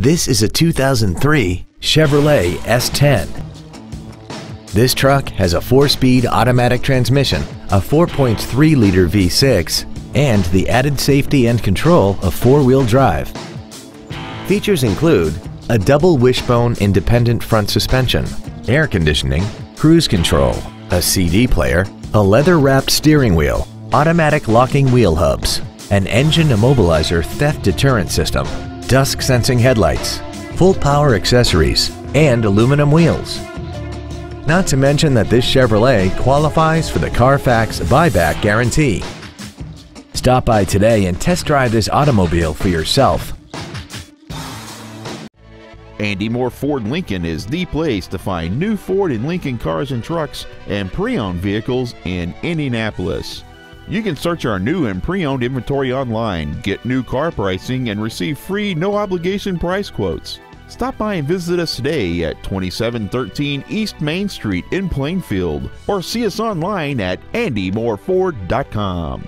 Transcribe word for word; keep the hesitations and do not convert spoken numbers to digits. This is a two thousand three Chevrolet S ten. This truck has a four-speed automatic transmission, a four point three liter V six, and the added safety and control of four-wheel drive. Features include a double wishbone independent front suspension, air conditioning, cruise control, a C D player, a leather-wrapped steering wheel, automatic locking wheel hubs, an engine immobilizer theft deterrent system, dusk sensing headlights, full power accessories, and aluminum wheels. Not to mention that this Chevrolet qualifies for the Carfax buyback guarantee. Stop by today and test drive this automobile for yourself. Andy Mohr Ford Lincoln is the place to find new Ford and Lincoln cars and trucks and pre-owned vehicles in Indianapolis. You can search our new and pre-owned inventory online, get new car pricing, and receive free no-obligation price quotes. Stop by and visit us today at twenty-seven thirteen East Main Street in Plainfield, or see us online at andy mohr ford dot com.